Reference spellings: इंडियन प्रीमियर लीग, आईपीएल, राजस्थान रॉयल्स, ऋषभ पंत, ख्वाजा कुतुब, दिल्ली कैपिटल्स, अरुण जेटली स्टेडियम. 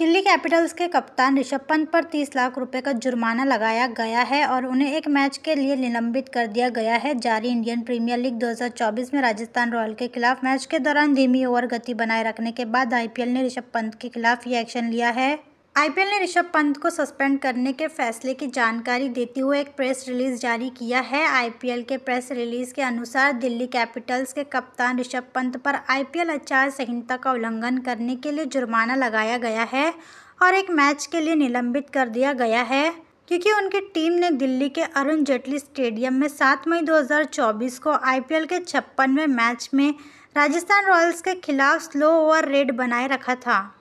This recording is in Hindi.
दिल्ली कैपिटल्स के कप्तान ऋषभ पंत पर 30 लाख रुपए का जुर्माना लगाया गया है और उन्हें एक मैच के लिए निलंबित कर दिया गया है। जारी इंडियन प्रीमियर लीग 2024 में राजस्थान रॉयल्स के खिलाफ मैच के दौरान धीमी ओवर गति बनाए रखने के बाद आईपीएल ने ऋषभ पंत के खिलाफ ये एक्शन लिया है। आईपीएल ने ऋषभ पंत को सस्पेंड करने के फैसले की जानकारी देते हुए एक प्रेस रिलीज जारी किया है। आईपीएल के प्रेस रिलीज के अनुसार दिल्ली कैपिटल्स के कप्तान ऋषभ पंत पर आईपीएल आचार संहिता का उल्लंघन करने के लिए जुर्माना लगाया गया है और एक मैच के लिए निलंबित कर दिया गया है, क्योंकि उनकी टीम ने दिल्ली के अरुण जेटली स्टेडियम में 7 मई 2024 को आईपीएल के 56वें मैच में राजस्थान रॉयल्स के खिलाफ स्लो ओवर रेट बनाए रखा था।